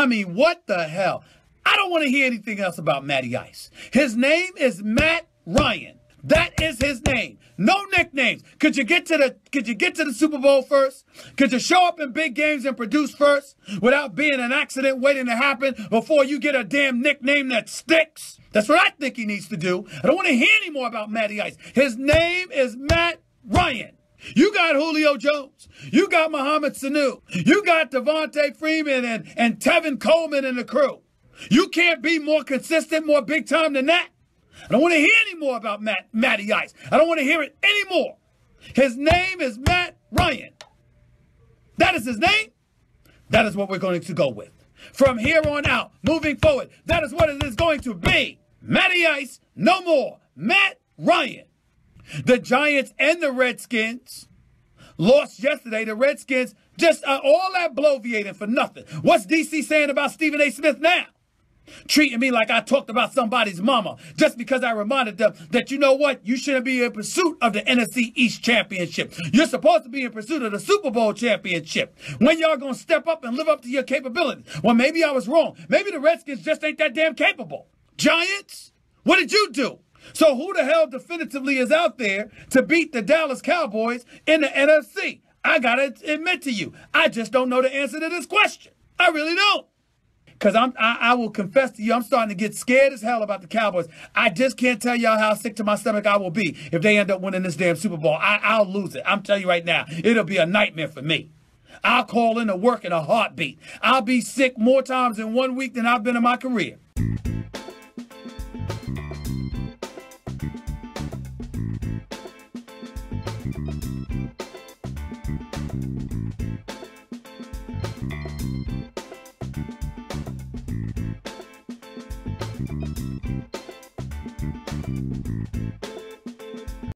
I mean, what the hell? I don't want to hear anything else about Matty Ice. His name is Matt Ryan. That is his name. No nicknames. Could you get to the Super Bowl first? Could you show up in big games and produce first without being an accident waiting to happen before you get a damn nickname that sticks? That's what I think he needs to do. I don't want to hear any more about Matty Ice. His name is Matt Ryan. You got Julio Jones. You got Muhammad Sanu. You got Devontae Freeman and Tevin Coleman and the crew. You can't be more consistent, more big time than that. I don't want to hear any more about Matty Ice. I don't want to hear it anymore. His name is Matt Ryan. That is his name. That is what we're going to go with. From here on out, moving forward, that is what it is going to be. Matty Ice, no more. Matt Ryan. The Giants and the Redskins lost yesterday. The Redskins just all that bloviating for nothing. What's DC saying about Stephen A. Smith now? Treating me like I talked about somebody's mama just because I reminded them that, you know what, you shouldn't be in pursuit of the NFC East championship. You're supposed to be in pursuit of the Super Bowl championship. When y'all gonna step up and live up to your capabilities? Well, maybe I was wrong. Maybe the Redskins just ain't that damn capable. Giants, what did you do? So who the hell definitively is out there to beat the Dallas Cowboys in the NFC? I gotta admit to you, I just don't know the answer to this question. I really don't. Because I will confess to you, I'm starting to get scared as hell about the Cowboys. I just can't tell y'all how sick to my stomach I will be if they end up winning this damn Super Bowl. I'll lose it. I'm telling you right now, it'll be a nightmare for me. I'll call in to work in a heartbeat. I'll be sick more times in one week than I've been in my career.